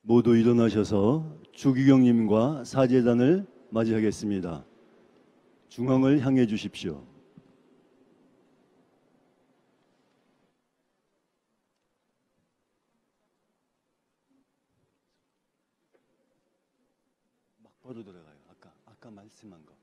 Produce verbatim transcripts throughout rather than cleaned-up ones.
모두 일어나셔서 주기경님과 사제단을 맞이하겠습니다. 중앙을 향해 주십시오. 막바로 들어가요. 아까 아까 말씀한 거.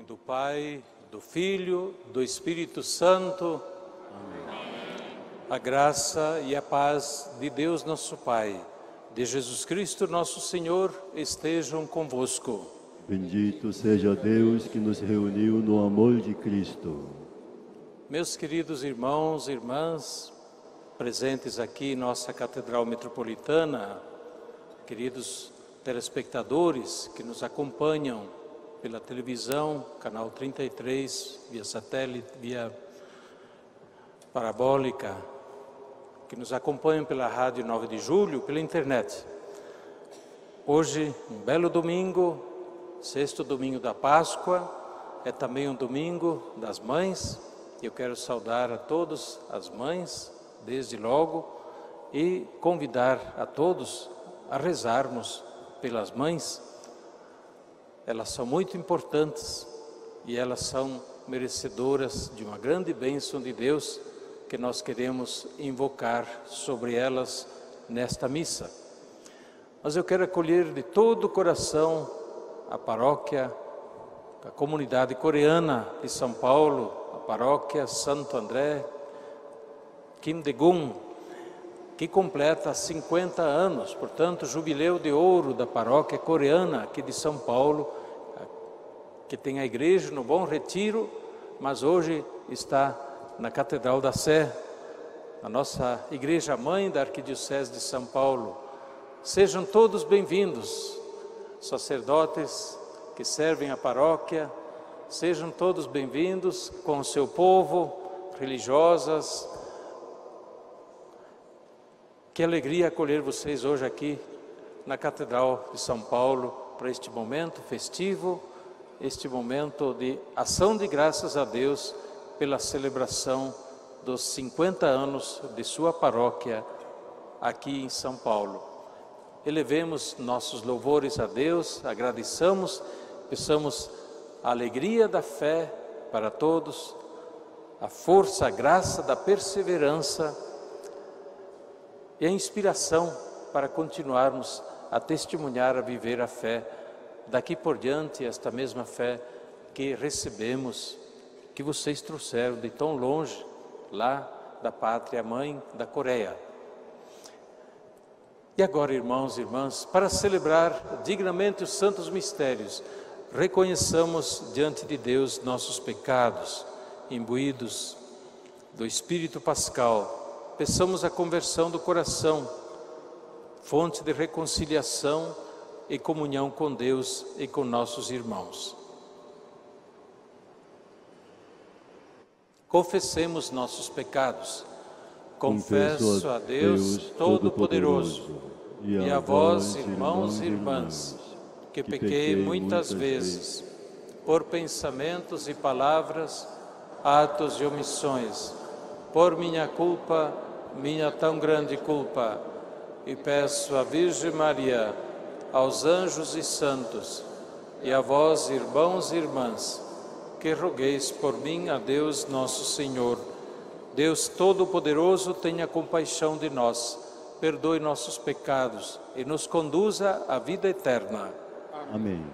nome do Pai, do Filho, do Espírito Santo. Amém. A graça e a paz de Deus nosso Pai, de Jesus Cristo nosso Senhor, estejam convosco. Bendito seja Deus que nos reuniu no amor de Cristo. Meus queridos irmãos e irmãs, presentes aqui em nossa Catedral Metropolitana, queridos telespectadores que nos acompanham pela televisão, Canal trinta e três, via satélite, via parabólica, que nos acompanham pela Rádio nove de julho, pela internet. Hoje, um belo domingo, sexto domingo da Páscoa, é também um domingo das mães. Eu quero saudar a todas as mães, desde logo, e convidar a todos a rezarmos pelas mães. Elas são muito importantes e elas são merecedoras de uma grande bênção de Deus, que nós queremos invocar sobre elas nesta missa. Mas eu quero acolher de todo o coração a paróquia, a comunidade coreana de São Paulo, a paróquia Santo André Kim Degun, que completa cinquenta anos, portanto, jubileu de ouro da paróquia coreana aqui de São Paulo, que tem a igreja no Bom Retiro, mas hoje está na Catedral da Sé, a nossa igreja mãe da Arquidiocese de São Paulo. Sejam todos bem-vindos, sacerdotes que servem a paróquia, sejam todos bem-vindos com o seu povo, religiosas. Que alegria acolher vocês hoje aqui na Catedral de São Paulo para este momento festivo, este momento de ação de graças a Deus pela celebração dos cinquenta anos de sua paróquia aqui em São Paulo. Elevemos nossos louvores a Deus, agradeçamos, peçamos a alegria da fé para todos, a força, a graça da perseverança e a inspiração para continuarmos a testemunhar, a viver a fé, daqui por diante, esta mesma fé que recebemos, que vocês trouxeram de tão longe, lá da pátria mãe da Coreia. E agora, irmãos e irmãs, para celebrar dignamente os santos mistérios, reconheçamos diante de Deus nossos pecados, imbuídos do Espírito Pascal, peçamos a conversão do coração, fonte de reconciliação e comunhão com Deus e com nossos irmãos. Confessemos nossos pecados. Confesso a Deus Todo-Poderoso e a vós, irmãos e irmãs, que pequei muitas vezes por pensamentos e palavras, atos e omissões, por minha culpa, minha tão grande culpa, e peço à Virgem Maria, aos anjos e santos, e a vós, irmãos e irmãs, que rogueis por mim a Deus nosso Senhor. Deus Todo-Poderoso, tenha compaixão de nós, perdoe nossos pecados e nos conduza à vida eterna. Amém.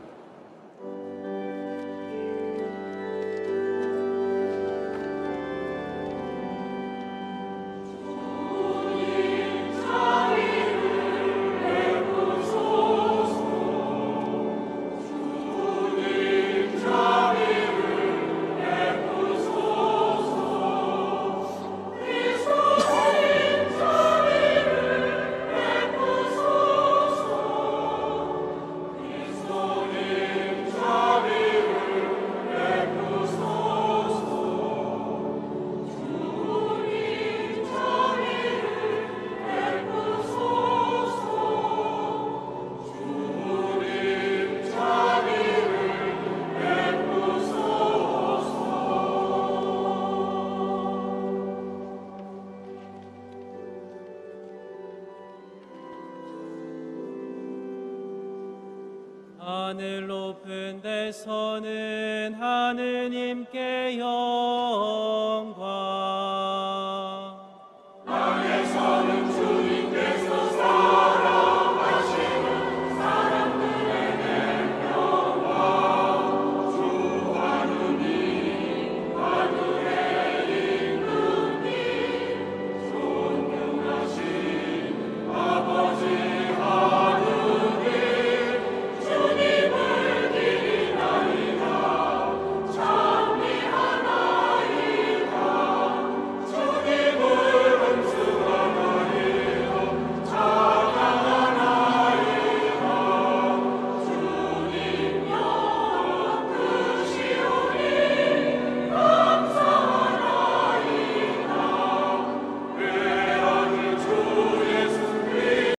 하늘 높은 데서는 하느님께 영광.